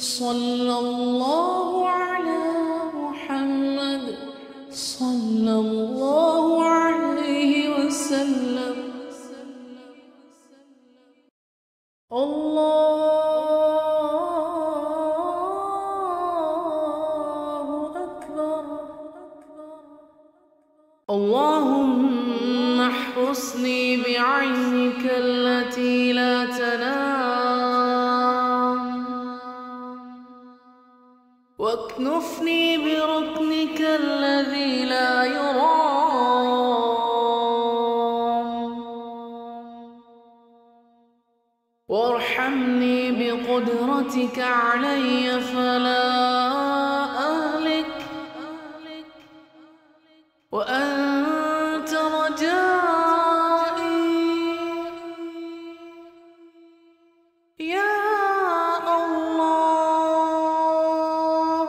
صلى الله على محمد صلى الله عليه وسلم. الله أكبر. اللهم احرسني بعينك التي لا تنام، واكنفني بركنك الذي لا يرام، وارحمني بقدرتك علي فلا أهلك، وأنت رجائي يا الله.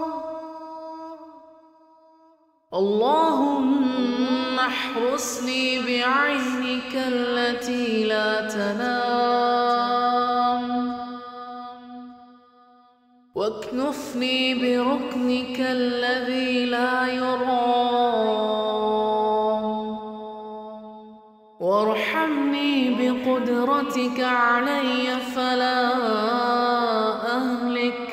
اللهم احرسني بعينك التي لا تنام، واكنفني بركنك الذي لا يرام، وارحمني بقدرتك علي فلا أهلك،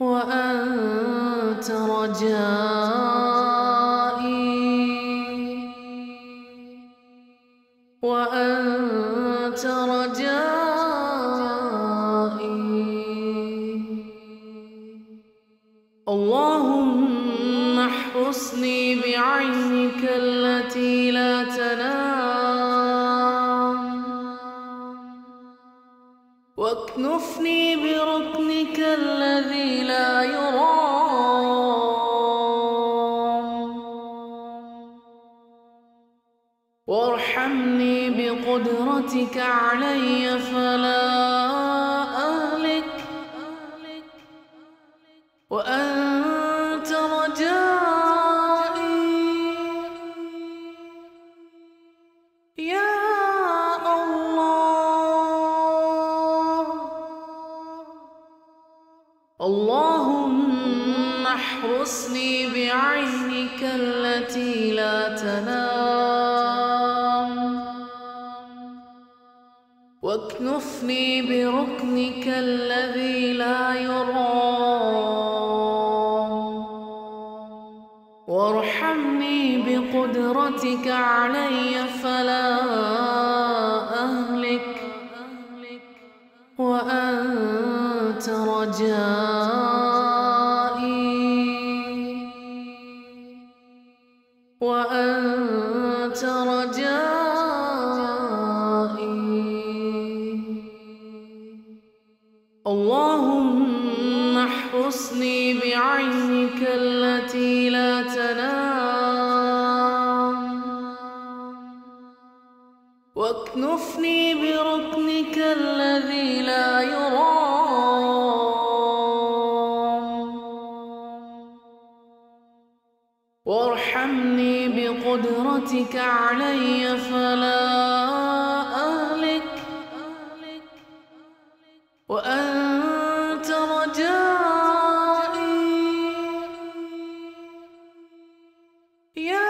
وأنت رجائي وأنت رجائي. اللهم احرسني بعينك التي لا تنام، واكنفني بركنك الذي لا يرام، وارحمني بقدرتك علي فلا أهلك، وأنت رجائي يا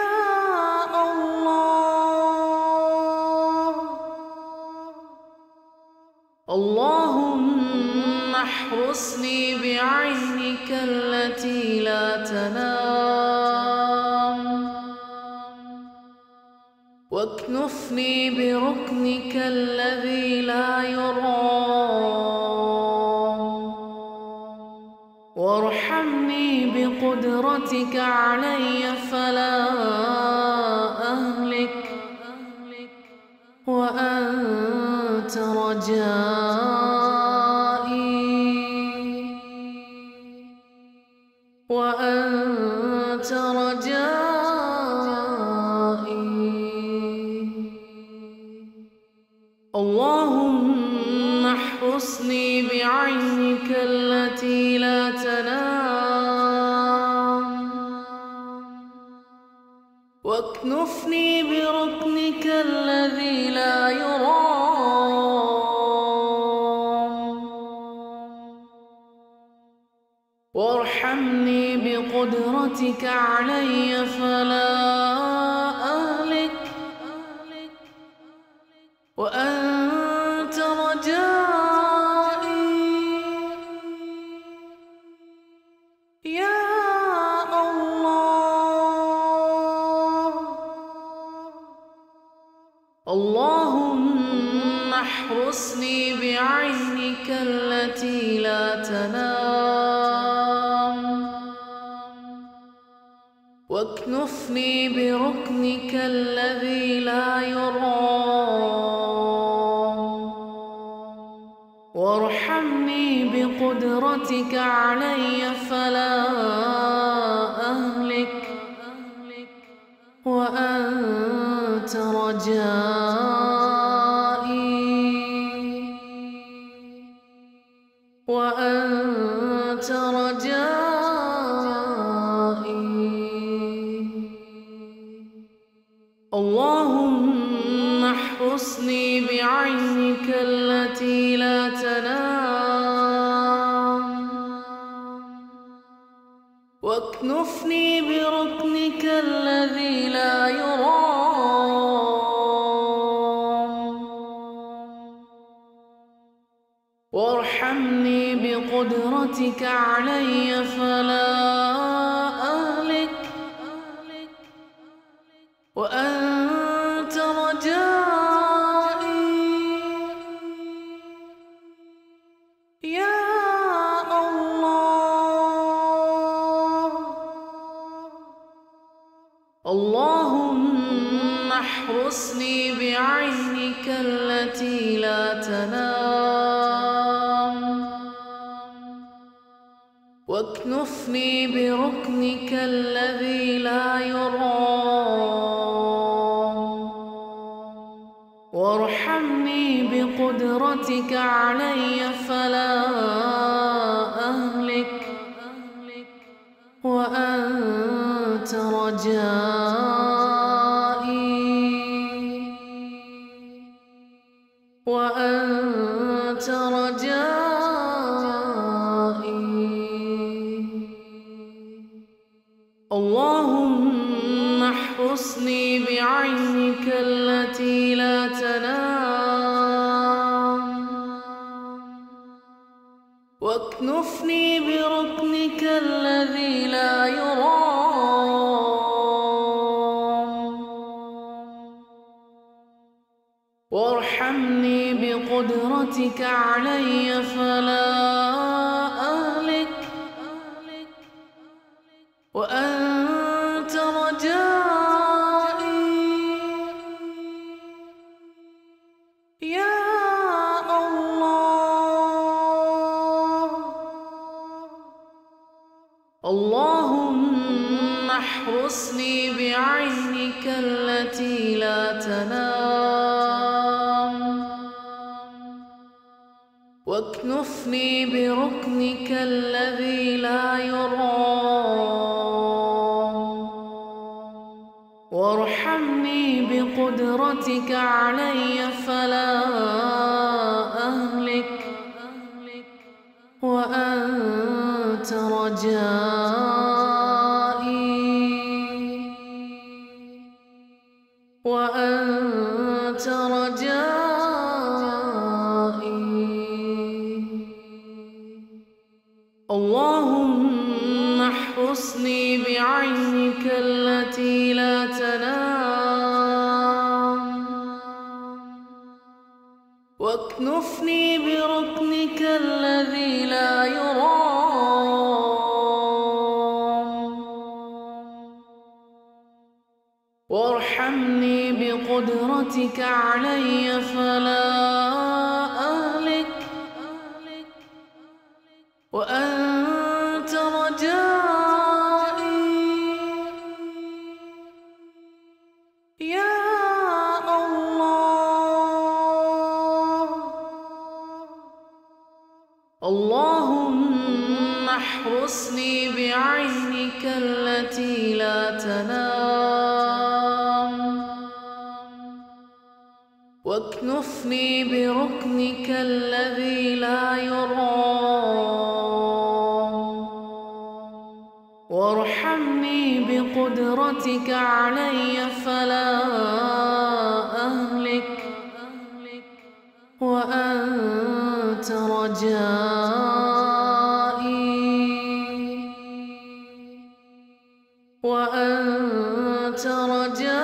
الله. اللهم احرسني بعينك التي لا تنام، واكنفني بركنك الذي لا يرام، وارحمني بقدرتك علي فلا أهلك، وأنت رجائي وأنت رجائي. اللهم احرسني بعينك التي لا تنام، واكنفني بركنك الذي لا يرام، وارحمني بقدرتك علي فلا أهلك، وأنت رجائي يا الله. اللهم احرسني بعينك التي لا تنام، واكنفني بركنك الذي لا يرام، وارحمني بقدرتك علي فلا أهلك، وأنت رجائي وأنت رجائي. اللهم احرسني بعينك التي لا تنام، واكنفني بركنك الذي لا يرام، وارحمني بقدرتك علي فلا أهلك، وأنت رجائي يا الله. اللهم احرسني بعينك التي لا تنام، واكنفني بركنك الذي لا يرام، وارحمني بقدرتك علي فلا أهلك، وأنت رجائي وأنت رجائي اللهم احرسني بعينك التي لا تنام، واكنفني بركنك الذي لا يرام، وارحمني بقدرتك علي فلا أهلك، وأنت رجائي يا الله. اللهم احرسني بعينك التي لا تنام، واكنفني بركنك الذي لا يرام، وارحمني بقدرتك علي فلا أهلك، وأنت رجائي وأنت رجائي اللهم احرسني بعينك التي لا تنام، واكنفني بركنك الذي لا يرام، وارحمني بقدرتك علي فلا أهلك، وأنت رجائي يا الله. اللهم احرسني بعينك التي لا تنام، واكنفني بركنك الذي لا يرام، وارحمني بقدرتك علي فلا أهلك، وأنت رجائي وأنت رجائي اللهم احرسني بعينك التي لا تنام، واكنفني بركنك الذي لا يرام، وارحمني بقدرتك علي فلا أهلك، وأنت رجائي يا الله. اللهم احرسني بعينك التي لا تنام، واكنفني بركنك الذي لا يرام، وارحمني بقدرتك علي فلا أهلك وأنت رجائي